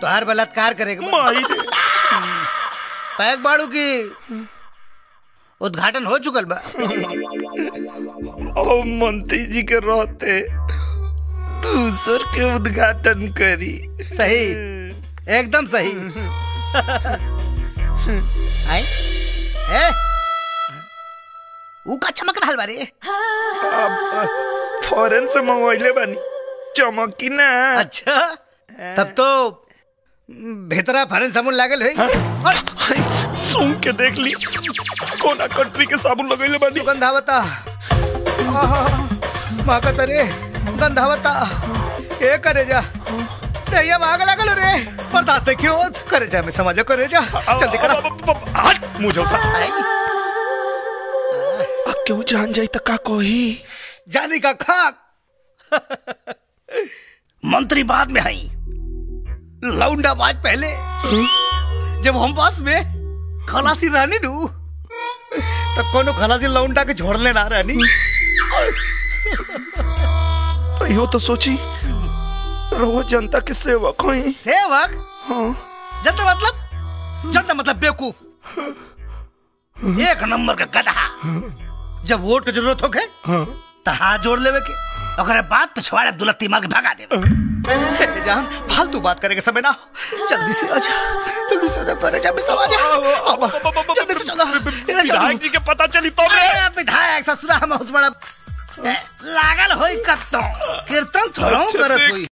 तो हर बलात्कार करेगा। पैक बाड़ू की उद्घाटन हो चुकल बा। ओ मंत्री जी के रहते दूसर के उद्घाटन करी। सही, एकदम सही। आए? ए? वो का चमक रहा बारे? फॉरेन से मंगवाइले बानी, चमकी ना। अच्छा, तब तो भेतरा फॉरेन साबुन लागल है। सुन के देख ली कोना कंट्री के साबुन लगैले बानी। गंधावता माका तरे गंधावता ए करे जा ये आग लागल रे। बर्दाश्त देखियो करे जा, मैं समझो करे जा, जल्दी करा। हट मुझे सा अब क्यों जान जाई त का कोही जाने का खाक। मंत्री बाद में आई, लौंडा बाज पहले। जब हम पास में खलासी रानी नू तो कोनो खलासी लौंडा के छोड़ लेना रानी। तो यो तो सोची रहो जनता के सेवक हो। सेवक? हाँ। जनता मतलब बेवकूफ। एक नंबर का गधा। जब वोट की जरूरत होके तो हाथ जोड़ लेवे के, अगर बात पिछवाड़े अब्दुल्ला तीमा के भगा देवे। जान फालतू बात करेंगे समय ना, जल्दी से आजा, जल्दी से आजा, करे जा, मैं सब आजा, जल्दी से चलो। विधायक जी के पता चली तो मैं विधायक ससुरा हम उस बड़ा लागल होई कत्तों कीर्तन थोड़ा करत हुई।